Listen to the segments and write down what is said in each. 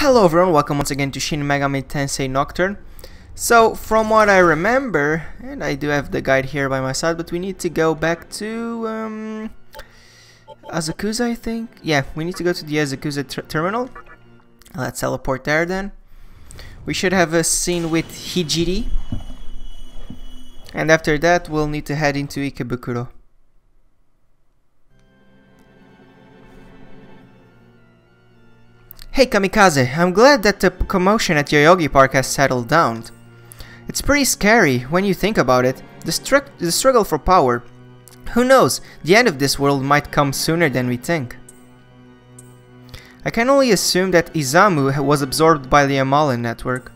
Hello everyone, welcome once again to Shin Megami Tensei Nocturne. So, from what I remember, and I do have the guide here by my side, but we need to go back to Asakusa, I think? Yeah, we need to go to the Asakusa terminal. Let's teleport there then. We should have a scene with Hijiri. And after that, we'll need to head into Ikebukuro. Hey Kamikaze, I'm glad that the commotion at Yoyogi Park has settled down. It's pretty scary when you think about it, the struggle for power. Who knows, the end of this world might come sooner than we think. I can only assume that Isamu was absorbed by the Amala network,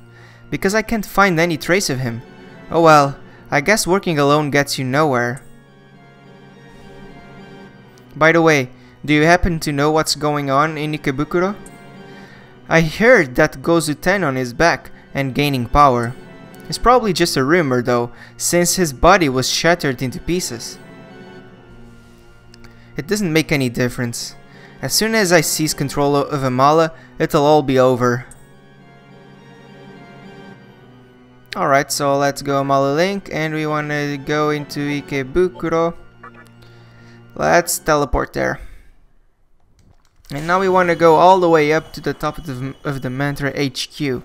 because I can't find any trace of him. Oh well, I guess working alone gets you nowhere. By the way, do you happen to know what's going on in Ikebukuro? I heard that Gozu Tennō is back and gaining power. It's probably just a rumor though, since his body was shattered into pieces. It doesn't make any difference. As soon as I seize control of Amala, it'll all be over. Alright, so let's go Amala Link and we wanna go into Ikebukuro. Let's teleport there. And now we want to go all the way up to the top of the Mantra HQ.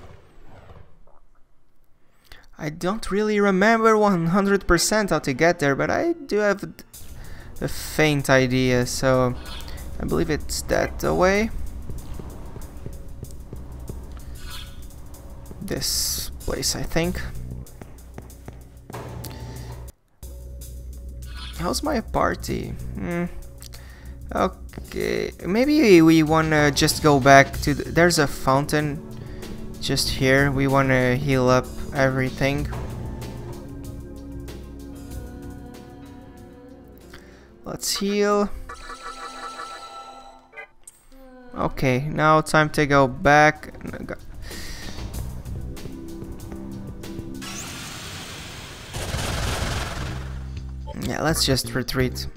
I don't really remember 100% how to get there, but I do have a faint idea, so I believe it's that way. This place, I think. How's my party? Okay, maybe we wanna just go back to there's a fountain just here. We wanna heal up everything. Let's heal. Okay, now time to go back. Yeah, let's just retreat.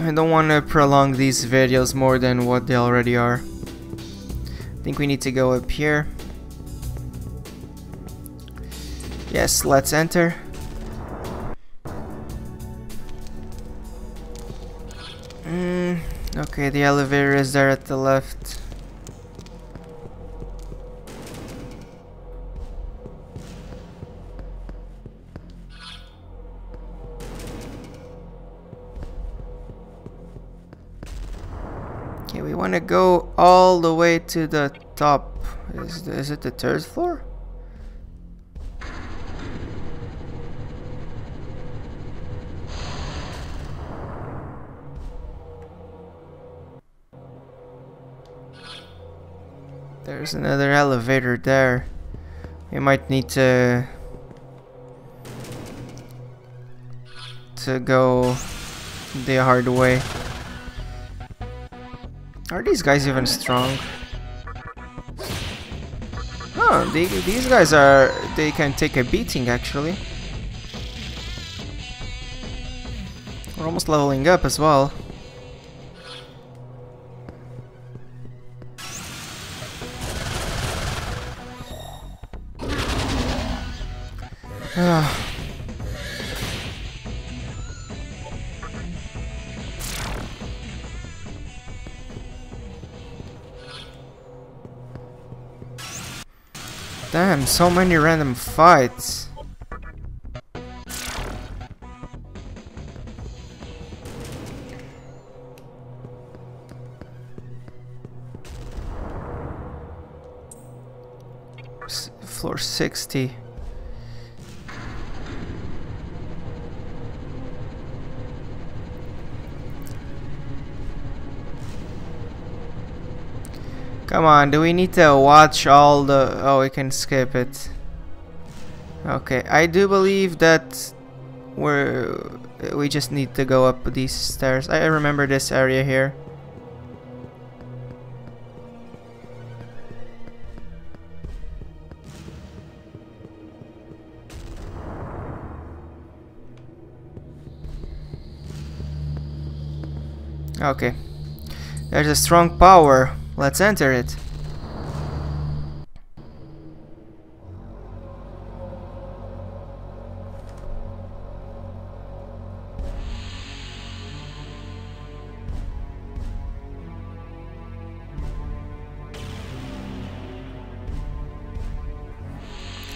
I don't want to prolong these videos more than what they already are. I think we need to go up here. Yes, let's enter. Okay, the elevator is there at the left. I want to go all the way to the top. Is it the third floor? There's another elevator there. We might need to go the hard way. Are these guys even strong? Oh, these guys are... they can take a beating, actually. We're almost leveling up as well. Damn, so many random fights. Floor 60. Come on, do we need to watch all the... oh, we can skip it. Okay, I do believe that we just need to go up these stairs. I remember this area here. Okay. There's a strong power. Let's enter it.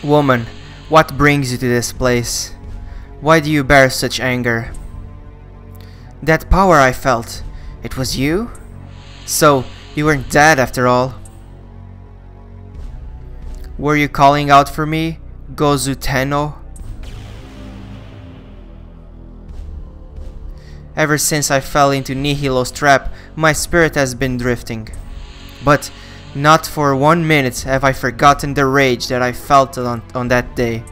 Woman, what brings you to this place? Why do you bear such anger? That power I felt, it was you? So, you weren't dead after all. Were you calling out for me, Gozu Tennō? Ever since I fell into Nihilo's trap, my spirit has been drifting. But not for 1 minute have I forgotten the rage that I felt on that day.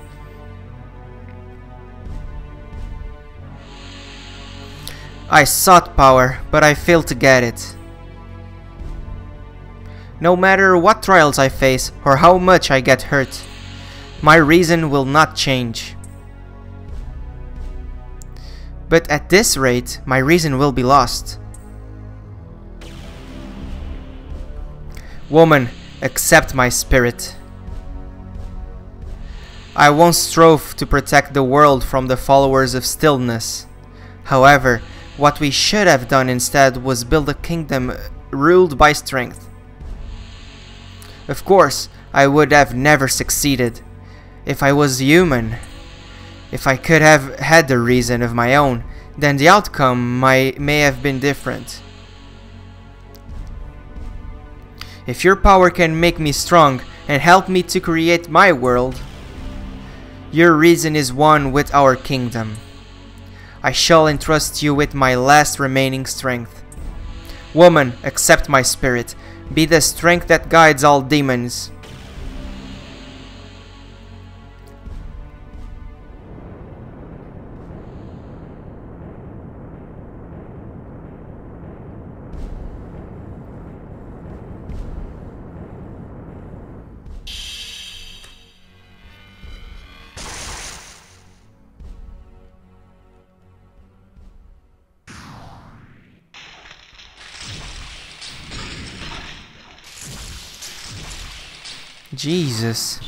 I sought power, but I failed to get it. No matter what trials I face or how much I get hurt, my reason will not change. But at this rate, my reason will be lost. Woman, accept my spirit. I once strove to protect the world from the followers of stillness. However, what we should have done instead was build a kingdom ruled by strength. Of course, I would have never succeeded if I was human. If I could have had a reason of my own, then the outcome may have been different. If your power can make me strong and help me to create my world, your reason is one with our kingdom. I shall entrust you with my last remaining strength. Woman, accept my spirit. Be the strength that guides all demons. Jesus.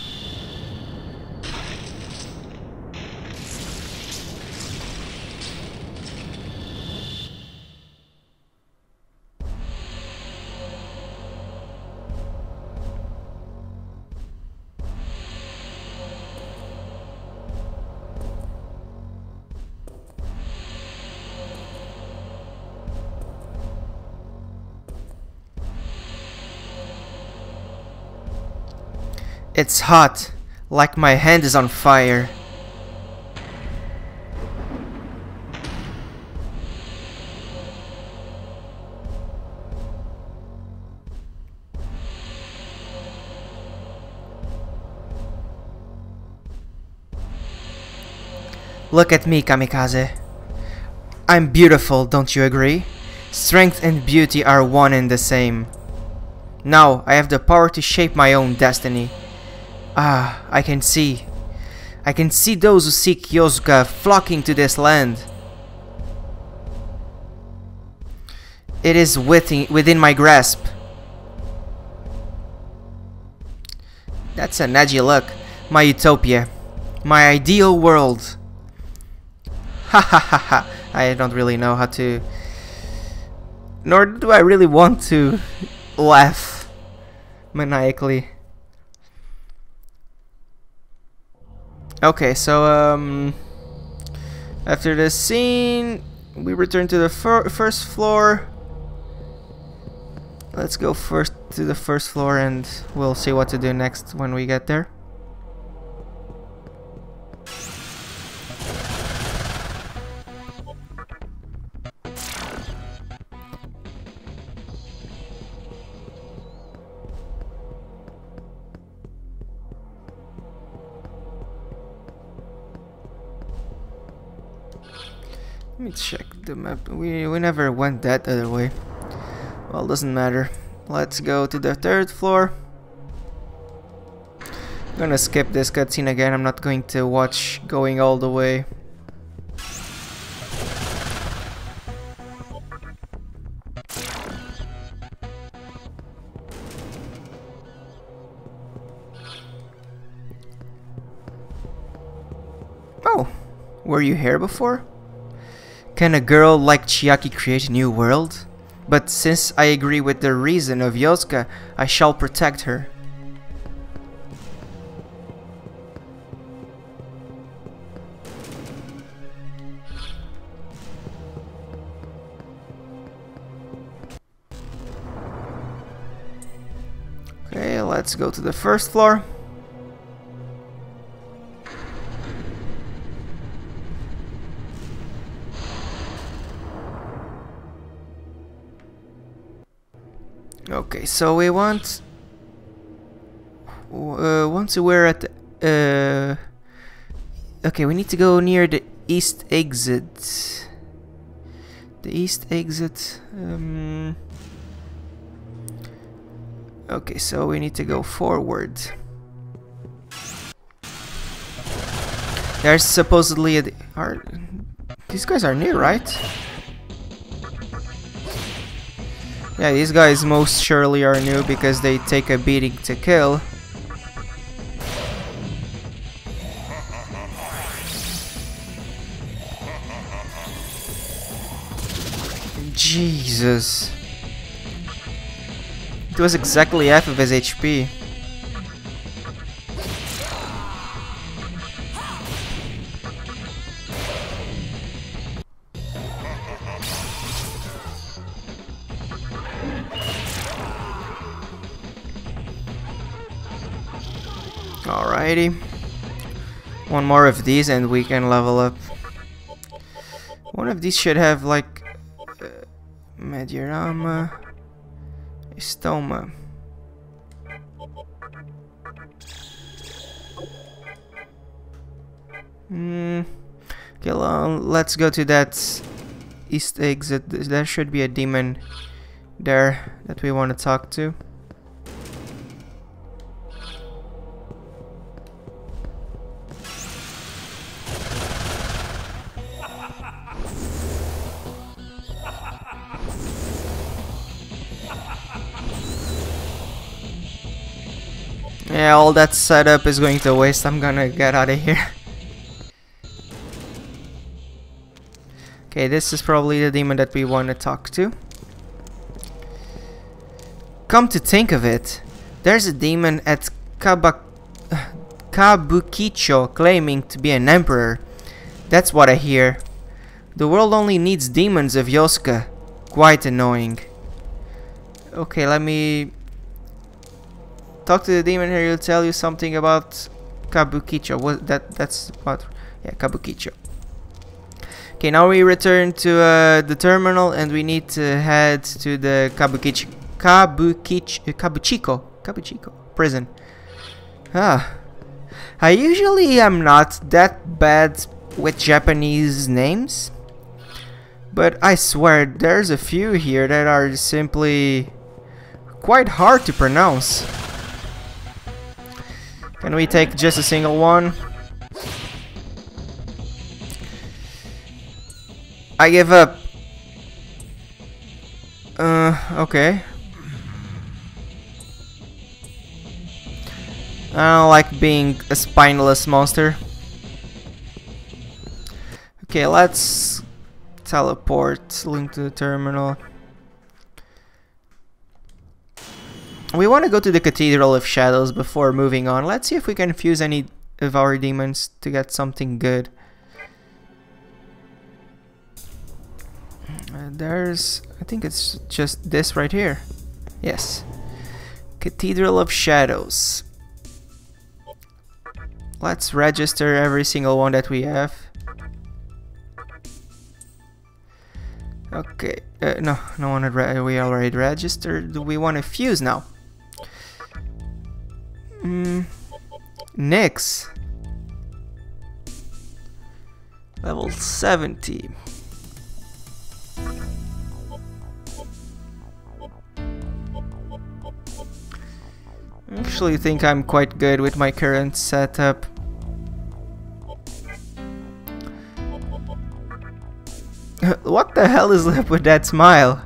It's hot, like my hand is on fire. Look at me, Kamikaze. I'm beautiful, don't you agree? Strength and beauty are one and the same. Now I have the power to shape my own destiny. Ah, I can see those who seek Yozuka flocking to this land. It is within my grasp. That's an edgy look. My utopia. My ideal world. Ha ha ha ha. I don't really know how to... Nor do I really want to laugh maniacally. Okay, so after this scene, we return to the first floor. Let's go first to the first floor, and we'll see what to do next when we get there. Let me check the map. We never went that other way. Well, doesn't matter. Let's go to the third floor. I'm gonna skip this cutscene again. I'm not going to watch going all the way. Were you here before? Can a girl like Chiaki create a new world? But since I agree with the reason of Yozuka, I shall protect her. Okay, let's go to the first floor. Okay, so we want... once we're at... okay, we need to go near the east exit. The east exit... okay, so we need to go forward. There's supposedly a... these guys are new, right? Yeah, these guys most surely are new because they take a beating to kill. Jesus. It was exactly half of his HP. Alrighty. One more of these and we can level up. One of these should have like... Mediarahan... Stoma. Okay, well, let's go to that east exit. There should be a demon there that we want to talk to. Yeah, all that setup is going to waste. I'm gonna get out of here. Okay, this is probably the demon that we want to talk to. Come to think of it, there's a demon at Kabukicho claiming to be an emperor. That's what I hear. The world only needs demons of Yosuka. Quite annoying. Okay, let me... talk to the demon here. He'll tell you something about Kabukicho. What that's what? Yeah, Kabukicho. Okay, now we return to the terminal, and we need to head to the Kabukicho prison. Ah, I usually am not that bad with Japanese names, but I swear there's a few here that are simply quite hard to pronounce. Can we take just a single one? I give up. Okay. I don't like being a spineless monster. Okay, let's teleport, link to the terminal. We want to go to the Cathedral of Shadows before moving on. Let's see if we can fuse any of our demons to get something good. There's... I think it's just this right here. Yes. Cathedral of Shadows. Let's register every single one that we have. Okay. No one had we already registered. We want to fuse now. NYX level 70. I actually think I'm quite good with my current setup. What the hell is up with that smile?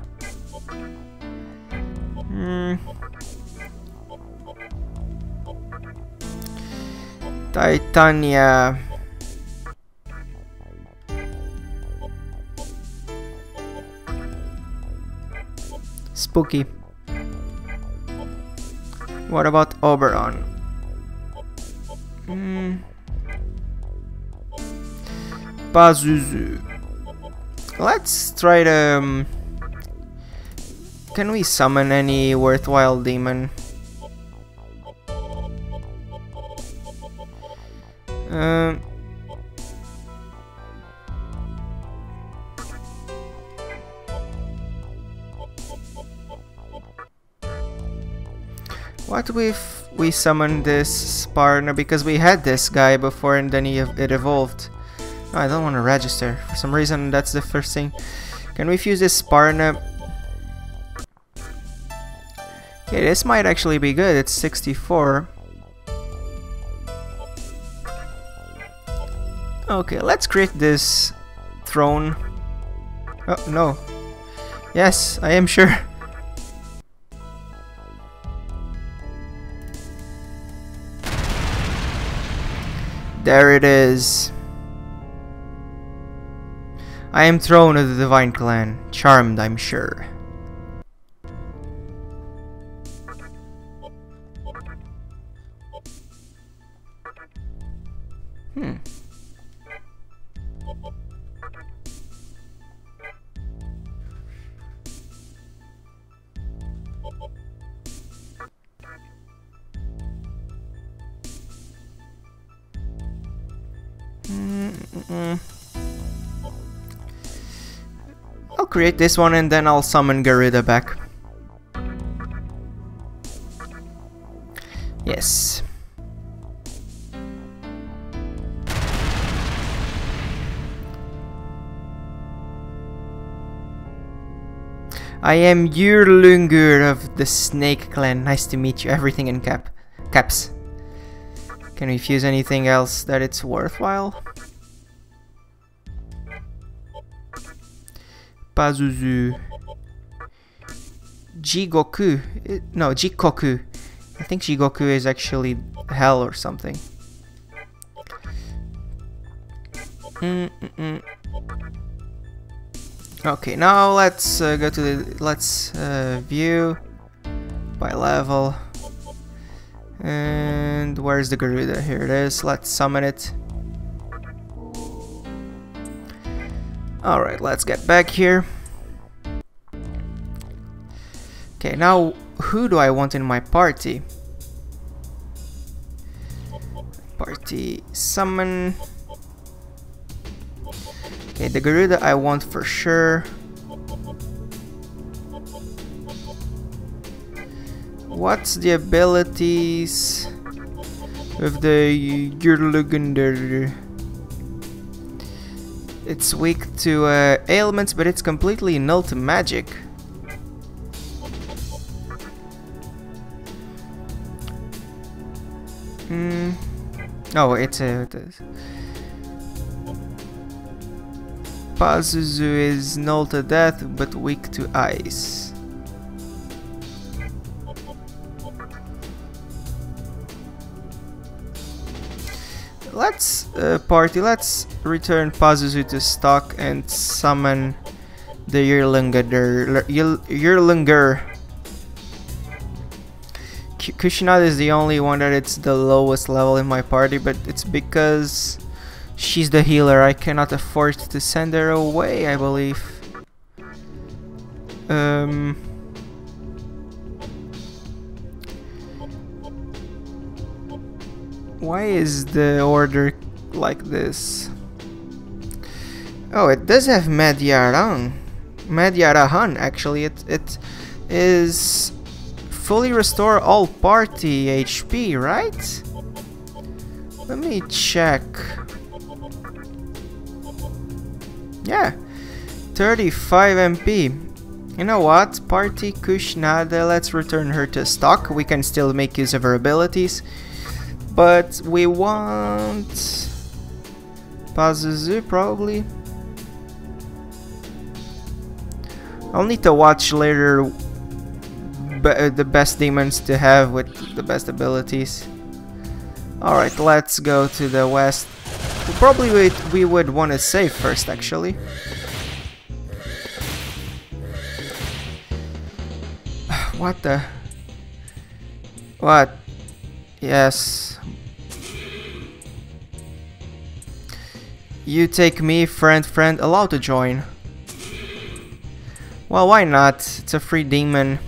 Titania. Spooky. What about Oberon? Pazuzu. Let's try to... can we summon any worthwhile demon? What if we summon this Sparna, because we had this guy before and then it evolved. No, I don't want to register. For some reason that's the first thing. Can we fuse this Sparna? Okay, this might actually be good. It's 64. Okay, let's create this throne. Oh, no. Yes, I am sure. There it is. I am throne of the Divine Clan. Charmed, I'm sure. I'll create this one and then I'll summon Garuda back. Yes. I am Yurlungur of the Snake Clan. Nice to meet you. Everything in caps. Can we fuse anything else that it's worthwhile? Pazuzu. Jikoku. No, Jikoku. I think Jikoku is actually hell or something. Okay, now let's go to the... Let's view by level. And where's the Garuda? Here it is. Let's summon it. Alright, let's get back here. Okay, now who do I want in my party? Party summon. Okay, the Garuda I want for sure. What's the abilities of the Yurlungur? It's weak to ailments, but it's completely null to magic. Oh, it's a... Pazuzu is null to death, but weak to ice. Let's party, let's return Pazuzu to stock and summon the Yurlungur. Kushinada is the only one that it's the lowest level in my party, but it's because she's the healer. I cannot afford to send her away, I believe. Why is the order like this? Oh, it does have Mediarahan. Mediarahan, actually. It is fully restore all party HP, right? Let me check. Yeah, 35 MP. You know what? Party Kushinada, let's return her to stock. We can still make use of her abilities. But we want Pazuzu probably. I'll need to watch later the best demons to have with the best abilities. Alright, let's go to the west. Probably we would want to save first actually. What the? What? Yes. You take me, friend, allow to join. Well, why not? It's a free demon.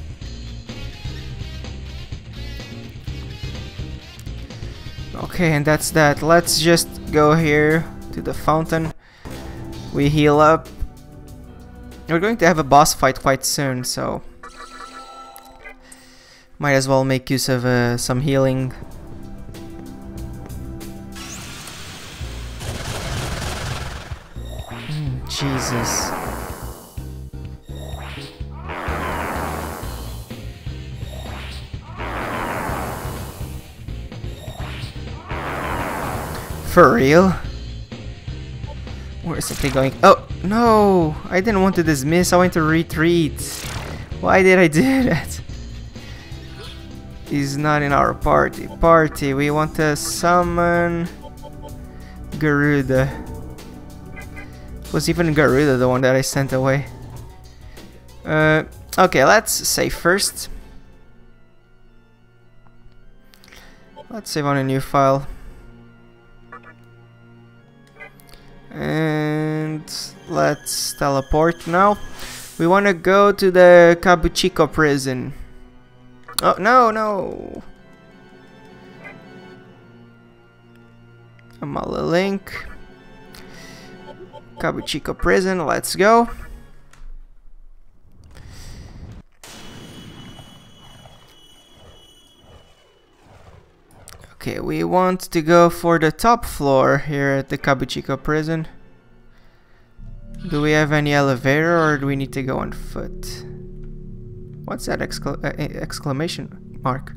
Okay, and that's that. Let's just go here to the fountain. We heal up. We're going to have a boss fight quite soon, so might as well make use of some healing. Jesus. For real? Where is it going? Oh, no! I didn't want to dismiss, I want to retreat. Why did I do that? He's not in our party. We want to summon Garuda. Was even Garuda the one that I sent away? Okay, let's save first. Let's save on a new file. And let's teleport now. We want to go to the Kabukicho prison. Oh, no. Amala link. Kabukicho prison, let's go. Okay, we want to go for the top floor here at the Kabukicho prison. Do we have any elevator or do we need to go on foot? What's that exclamation mark?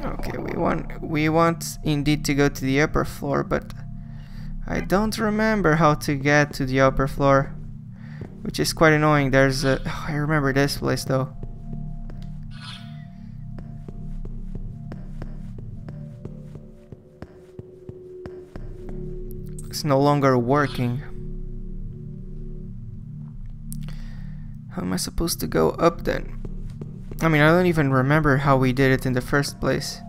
Okay, we want indeed to go to the upper floor, but I don't remember how to get to the upper floor, which is quite annoying. There's a... Oh, I remember this place though. It's no longer working. How am I supposed to go up then? I mean, I don't even remember how we did it in the first place.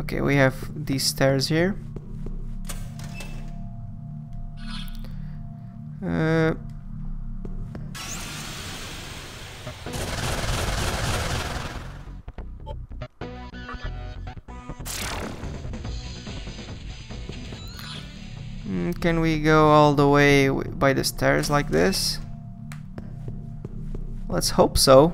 Okay, we have these stairs here. Can we go all the way by the stairs like this? Let's hope so.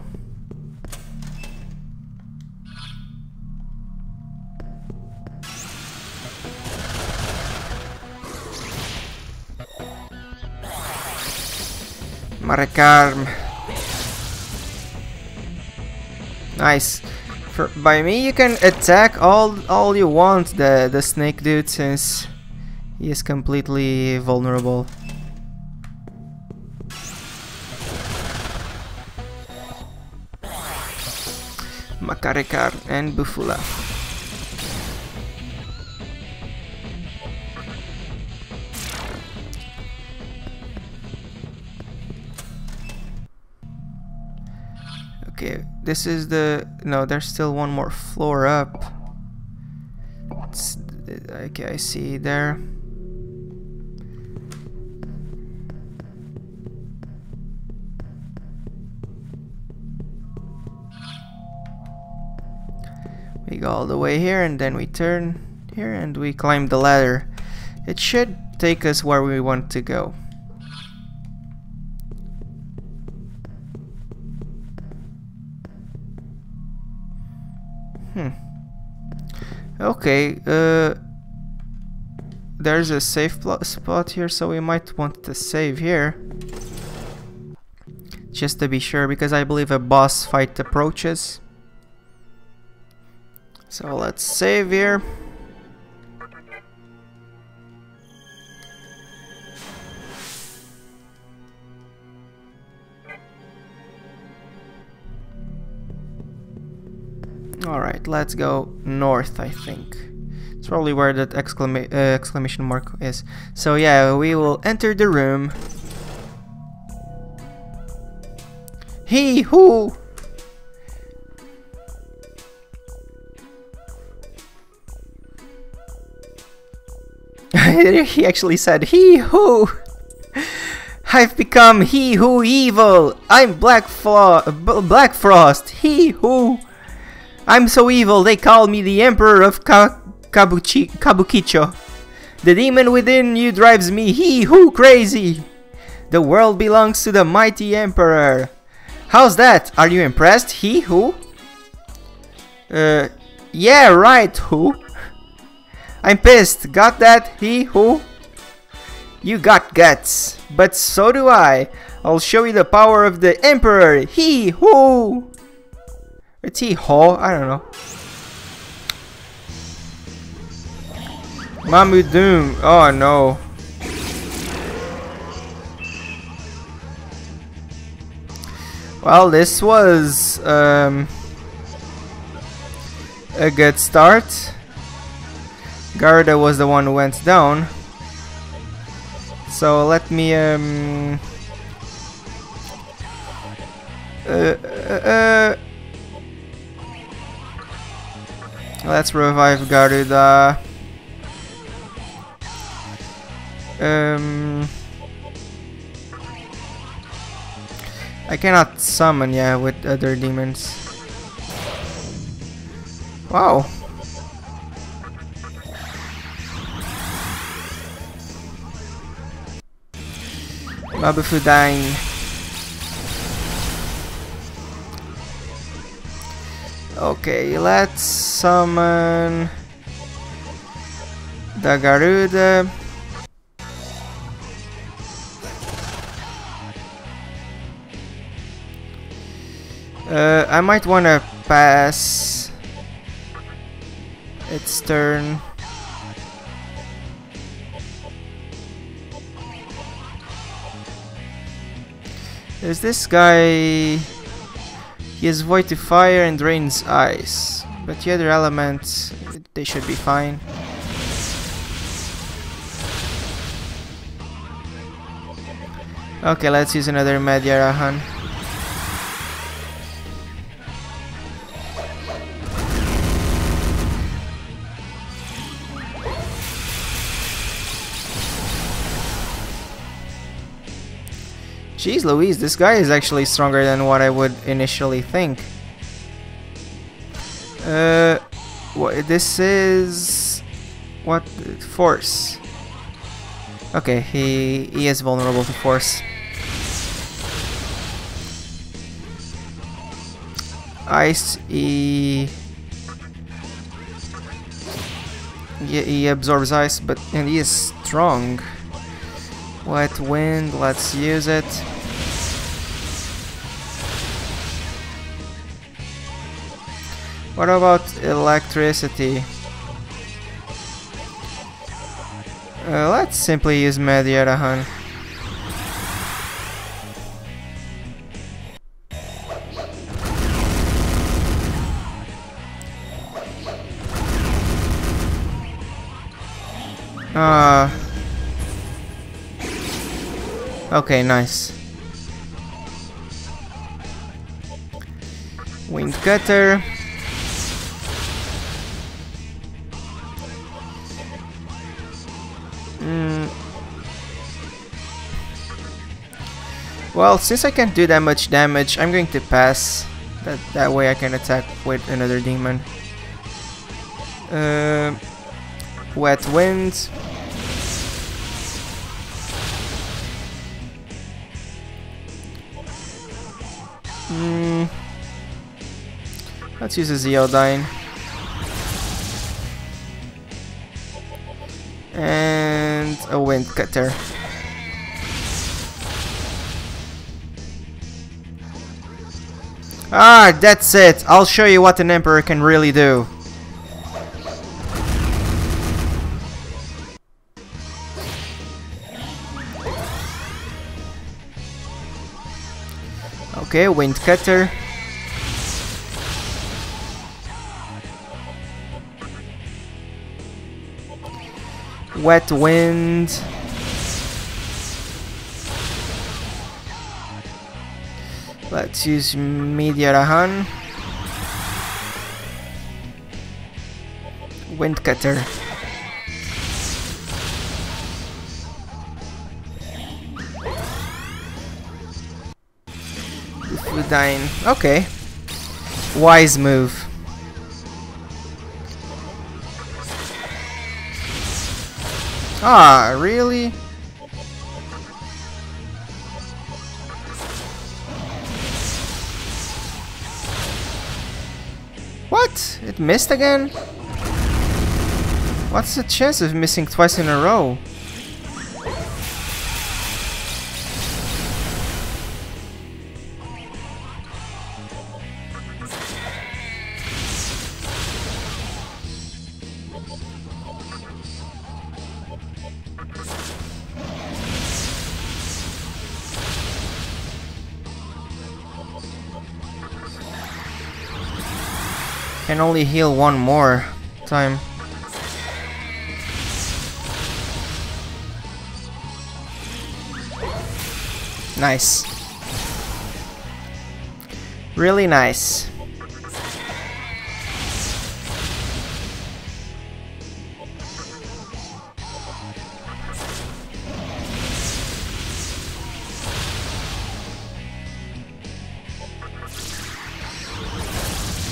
Marekarm. Nice. By me, you can attack all you want the snake dude, since he is completely vulnerable. Marekarm and Bufula. Okay, this is the... No, there's still one more floor up. It's... Okay, I see there. We go all the way here and then we turn here and we climb the ladder. It should take us where we want to go. Okay, there's a safe spot here, so we might want to save here. Just to be sure, because I believe a boss fight approaches. So let's save here. Alright, let's go north, I think. It's probably where that exclamation mark is. So yeah, we will enter the room. Hee hoo! He actually said, "Hee hoo! I've become he who evil. I'm Black Frost. Hee hoo! I'm so evil. They call me the Emperor of Kabukicho. The demon within you drives me hee hoo crazy. The world belongs to the mighty Emperor. How's that? Are you impressed? Hee hoo? Yeah, right. Who? I'm pissed. Got that? Hee hoo? You got guts, but so do I. I'll show you the power of the Emperor. Hee hoo! It's hee haw, I don't know. Mamu Doom. Oh no. Well, this was a good start. Garuda was the one who went down. So let me let's revive Garuda. I cannot summon, yeah, with other demons. Wow. Mabufu dying. Okay, let's summon the Garuda. I might want to pass its turn. There's this guy, he has void to fire and drains ice, but the other elements, they should be fine. Okay, let's use another Mediarahan. Jeez Louise, this guy is actually stronger than what I would initially think. This is... what? Force. Okay, he is vulnerable to force. Ice, he absorbs ice, but... and he is strong. Wet wind, let's use it. What about electricity? Let's simply use Mediarahan. Okay, nice. Windcutter. Well, since I can't do that much damage, I'm going to pass. That way I can attack with another demon. Wet wind. Let's use a Zeodine. And a Windcutter. Ah, that's it! I'll show you what an Emperor can really do. Okay, Windcutter. Wet wind. Let's use Mediarahan. Windcutter. Bufudine. Okay. Wise move. Ah, really? What? It missed again? What's the chance of missing twice in a row? Can only heal one more time. Nice. Really nice.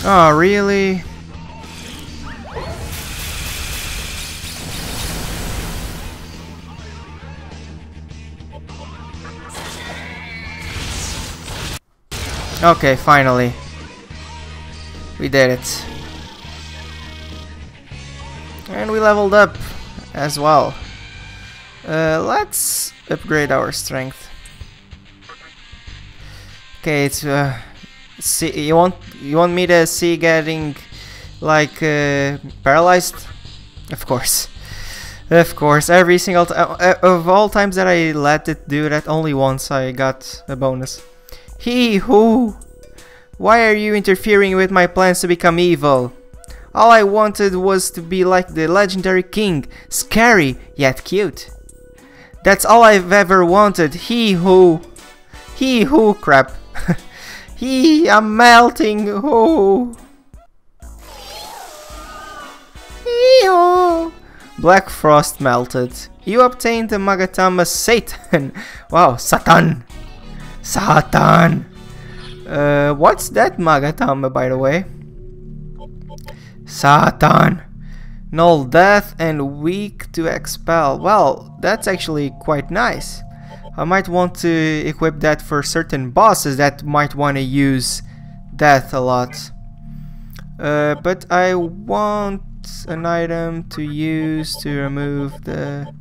Oh, really? Okay, finally. We did it. And we leveled up as well. Let's upgrade our strength. Okay, it's... See, you want me to see getting like paralyzed? Of course, of course. Every single of all times that I let it do that, only once I got a bonus. He who? Why are you interfering with my plans to become evil? All I wanted was to be like the legendary king, scary yet cute. That's all I've ever wanted. He who? He who? Crap. He, I'm melting. Oh. Eeeeeeeeeeeeeeeeeeeeeeeeeeeeeeeeeeeeeeeeeeeeeeeeeeeeeeee. Black Frost melted. You obtained the Magatama Satan. Wow, Satan. Satan. What's that Magatama, by the way? Satan. Null death and weak to expel. Well, that's actually quite nice. I might want to equip that for certain bosses that might want to use death a lot. But I want an item to use to remove the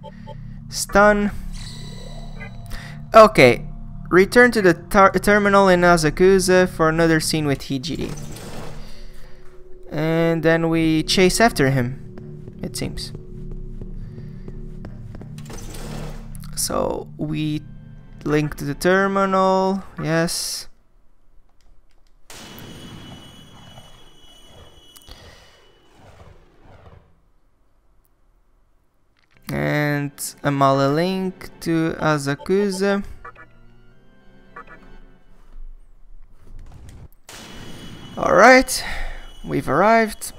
stun. Okay, return to the terminal in Asakusa for another scene with Hijiri. And then we chase after him, it seems. So we link to the terminal, yes. And Amala link to Asakusa. Alright, we've arrived.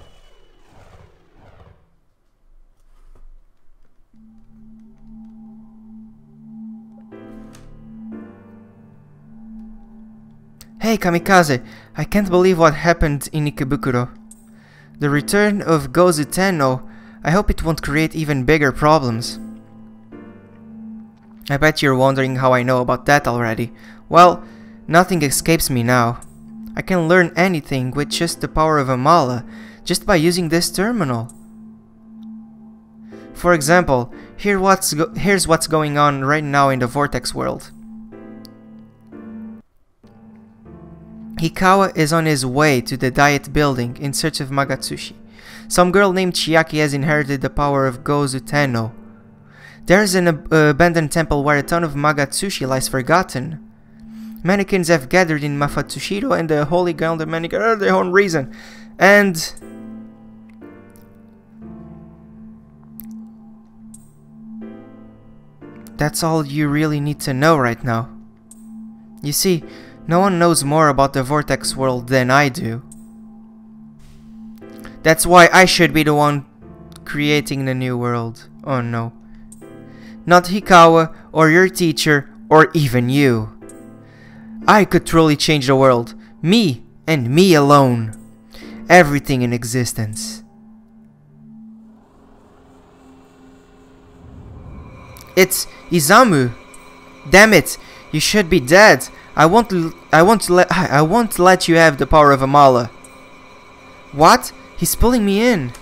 Hey Kamikaze, I can't believe what happened in Ikebukuro. The return of Gozu Tennō, I hope it won't create even bigger problems. I bet you're wondering how I know about that already. Well, nothing escapes me now. I can learn anything with just the power of Amala, just by using this terminal. For example, here's what's going on right now in the Vortex world. Hikawa is on his way to the Diet Building in search of Magatsushi. Some girl named Chiaki has inherited the power of Gozu Tennō. There's an abandoned temple where a ton of Magatsushi lies forgotten. Mannequins have gathered in Mafatsushiro and the Holy Ground of Mannequin for their own reason. And... That's all you really need to know right now. You see, no one knows more about the Vortex world than I do. That's why I should be the one creating the new world. Oh no. Not Hikawa, or your teacher, or even you. I could truly change the world. Me, and me alone. Everything in existence. It's Isamu. Damn it! You should be dead. I won't let you have the power of Amala. What? He's pulling me in.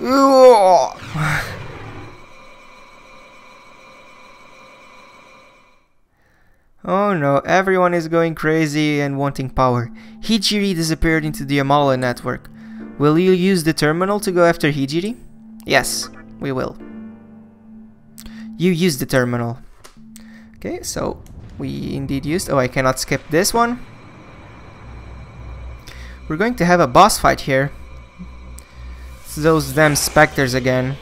Oh no, everyone is going crazy and wanting power. Hijiri disappeared into the Amala network. Will you use the terminal to go after Hijiri? Yes, we will. You use the terminal. Okay, so we indeed used... Oh, I cannot skip this one. We're going to have a boss fight here. It's those damn specters again.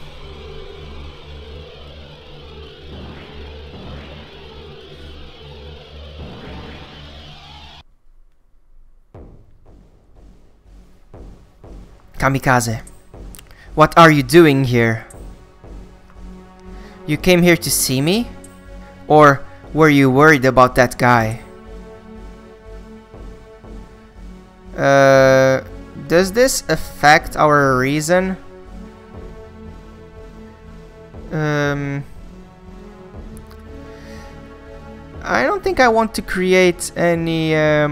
Kamikaze, what are you doing here? You came here to see me? Or were you worried about that guy? Does this affect our reason? I don't think I want to create any, I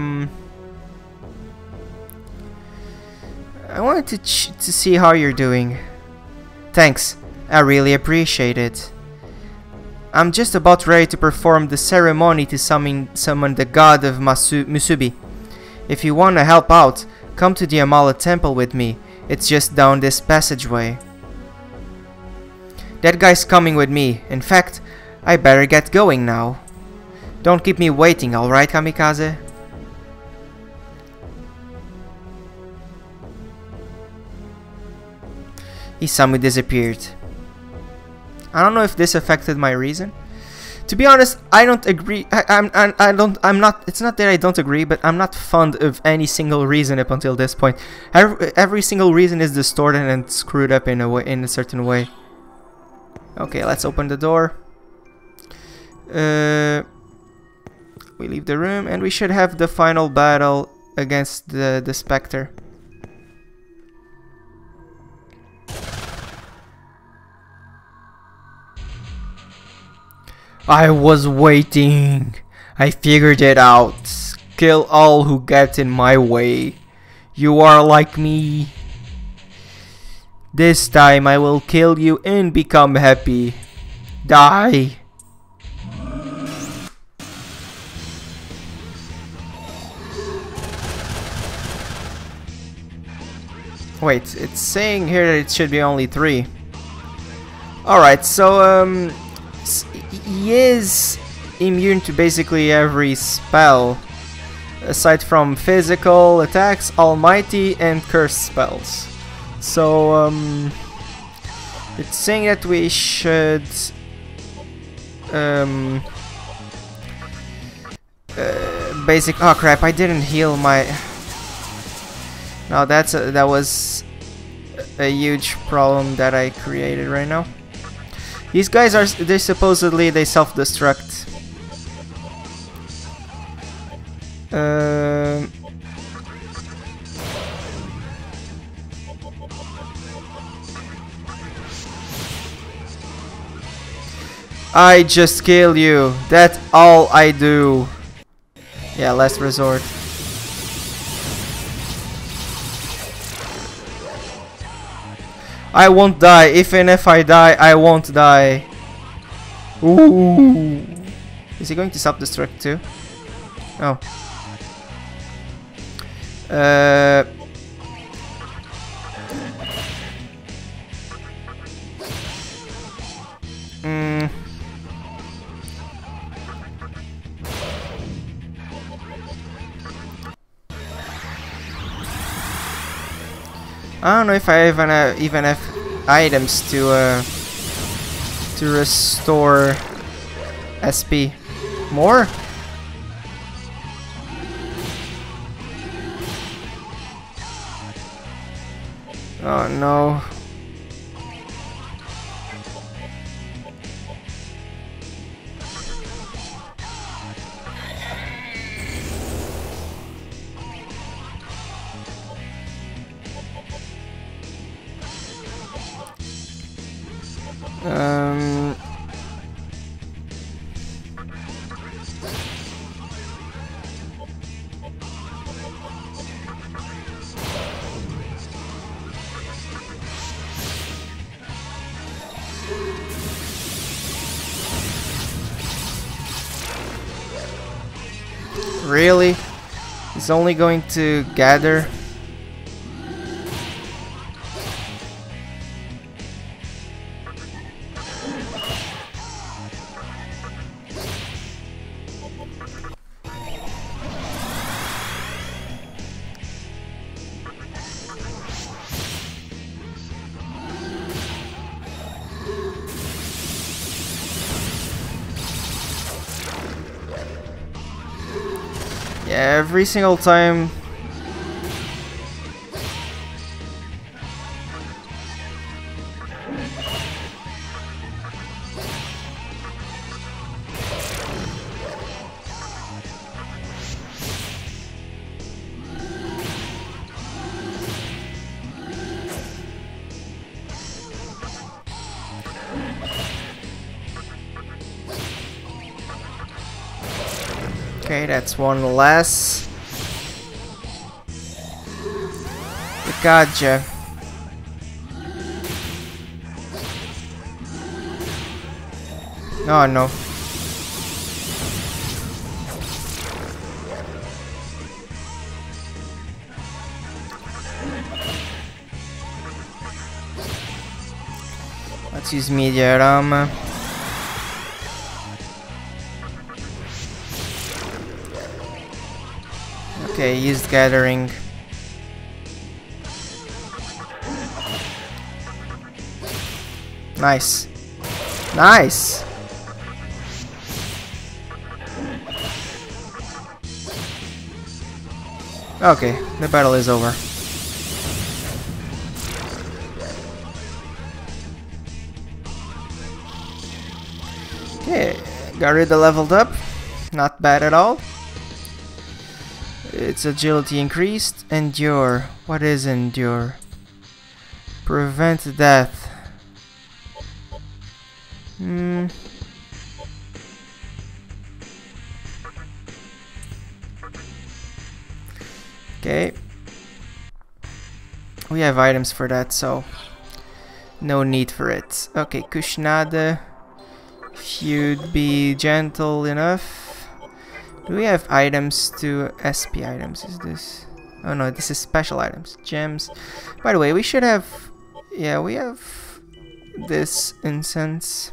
wanted to see how you're doing. Thanks, I really appreciate it. I'm just about ready to perform the ceremony to summon the god of Musubi. If you want to help out, come to the Amala temple with me. It's just down this passageway. That guy's coming with me. In fact, I better get going now. Don't keep me waiting, alright, Kamikaze? Isamu disappeared. I don't know if this affected my reason. To be honest, I don't agree. It's not that I don't agree, but I'm not fond of any single reason up until this point. Every single reason is distorted and screwed up in a way, in a certain way. Okay, let's open the door. We leave the room, and we should have the final battle against the Spectre. I was waiting. I figured it out. Kill all who get in my way. You are like me. This time I will kill you and become happy. Die. Wait, it's saying here that it should be only 3. Alright, so he is immune to basically every spell, aside from physical attacks, almighty, and cursed spells. So, it's saying that we should oh crap, I didn't heal my... Now that was a huge problem that I created right now. These guys are, they supposedly self-destruct. I just kill you. That's all I do. Yeah, last resort. I won't die. Even if I die, I won't die. Ooh. Is he going to self-destruct too? Oh. I don't know if I even have items to restore SP. More? Oh no. Really? It's only going to gather. Every single time. Okay, that's one less. Gotcha. Oh no. Let's use Mediarahan. Okay, use gathering. Nice. Nice! Okay, the battle is over. Okay, Garuda leveled up. Not bad at all. Its agility increased. Endure. What is endure? Prevent death. Okay. We have items for that, so no need for it. Okay, Kushinada. If you'd be gentle enough. Do we have items to SP items? Is this? Oh no, this is special items. Gems. By the way, we should have. Yeah, we have this incense.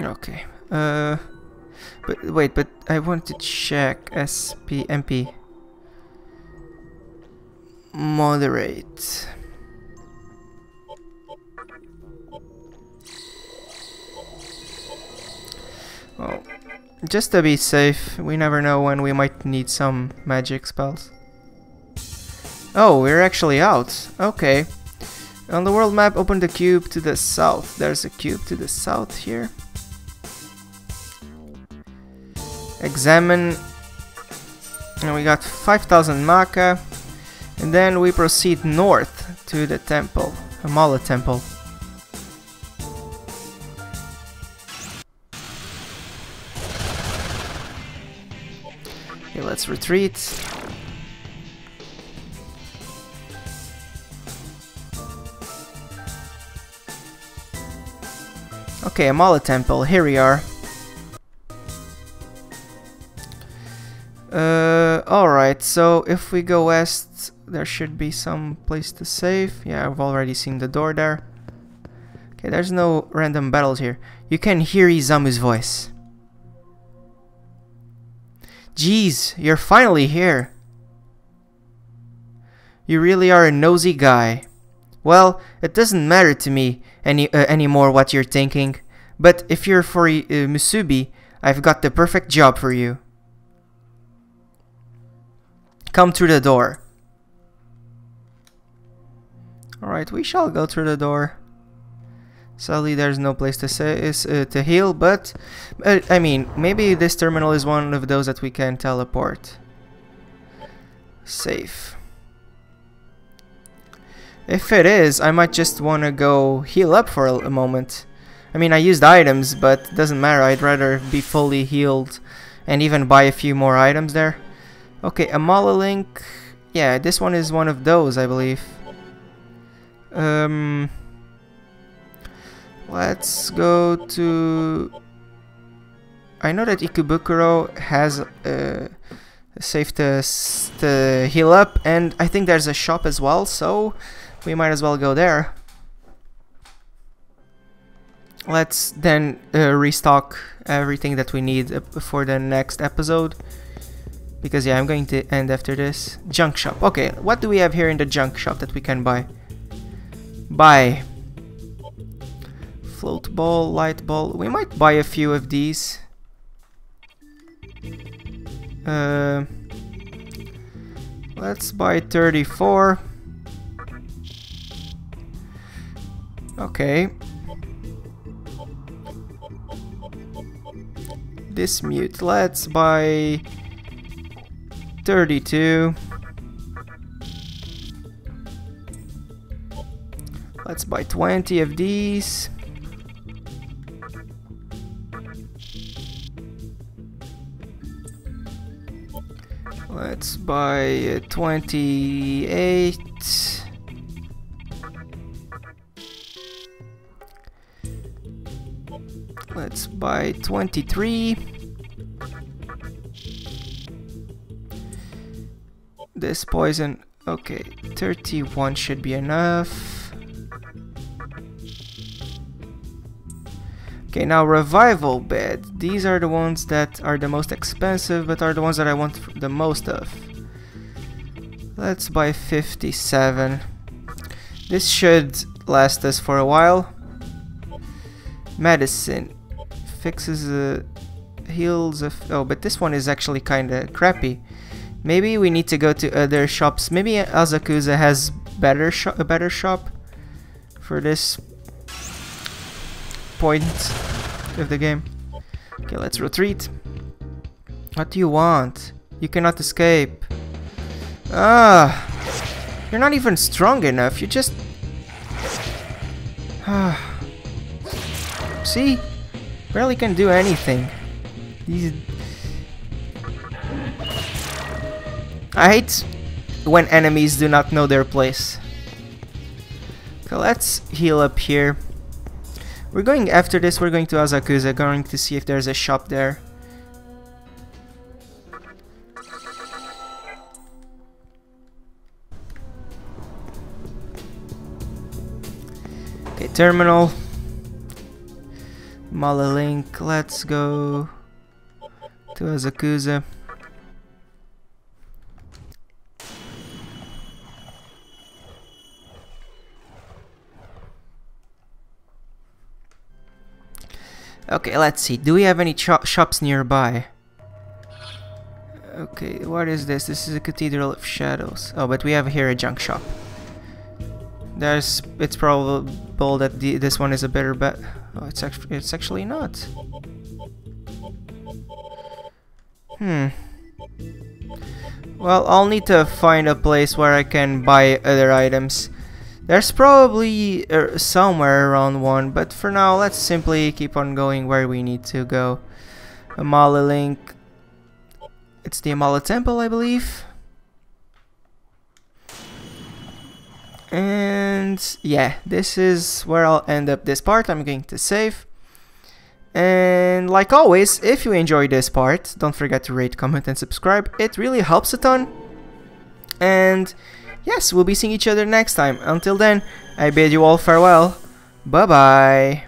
Okay. But wait, but I want to check SPMP. Moderate. Well, just to be safe, we never know when we might need some magic spells. Oh, we're actually out. Okay. On the world map, open the cube to the south. There's a cube to the south here. Examine. And we got 5,000 Maka. And then we proceed north to the temple. Amala temple. Okay, let's retreat. Okay, Amala temple, here we are. Alright, so if we go west, there should be some place to save. Yeah, I've already seen the door there. Okay, there's no random battles here. You can hear Isamu's voice. Geez, you're finally here. You really are a nosy guy. Well, it doesn't matter to me anymore what you're thinking, but if you're for Musubi, I've got the perfect job for you. Come through the door. Alright, we shall go through the door. Sadly, there's no place to heal, but I mean, maybe this terminal is one of those that we can teleport. Safe. If it is, I might just want to go heal up for a moment. I mean, I used items, but doesn't matter. I'd rather be fully healed and even buy a few more items there. Okay, Amala Link. Yeah, this one is one of those, I believe. Let's go to... I know that Ikebukuro has safe to heal up, and I think there's a shop as well, so we might as well go there. Let's then restock everything that we need for the next episode, because yeah, I'm going to end after this. Junk shop. Okay, what do we have here in the junk shop that we can buy? Buy float ball, light ball. We might buy a few of these. Let's buy 34. Okay. This mute. Let's buy 32. Let's buy 20 of these. Let's buy 28. Let's buy 23. This poison. Okay, 31 should be enough. Okay, now revival bed. These are the ones that are the most expensive, but are the ones that I want the most of. Let's buy 57. This should last us for a while. Medicine fixes the heals of... Oh, but this one is actually kinda crappy. Maybe we need to go to other shops. Maybe Asakusa has a better shop for this point of the game. Okay, let's retreat. What do you want? You cannot escape. Ah, you're not even strong enough. You just... Ah. See? Barely can do anything. These... I hate when enemies do not know their place. Okay, let's heal up here. We're going after this, we're going to Asakusa, going to see if there's a shop there. Okay, terminal. Mala Link, let's go to Asakusa. Okay, let's see. Do we have any shops nearby? Okay, what is this? This is a Cathedral of Shadows. Oh, but we have here a junk shop. There's... It's probable that this one is a better bet. Oh, it's actually not. Hmm. Well, I'll need to find a place where I can buy other items. There's probably somewhere around one, but for now, let's simply keep on going where we need to go. Amala Link. It's the Amala temple, I believe. And yeah, this is where I'll end up this part. I'm going to save. And like always, if you enjoyed this part, don't forget to rate, comment, and subscribe. It really helps a ton. And... yes, we'll be seeing each other next time. Until then, I bid you all farewell. Bye-bye.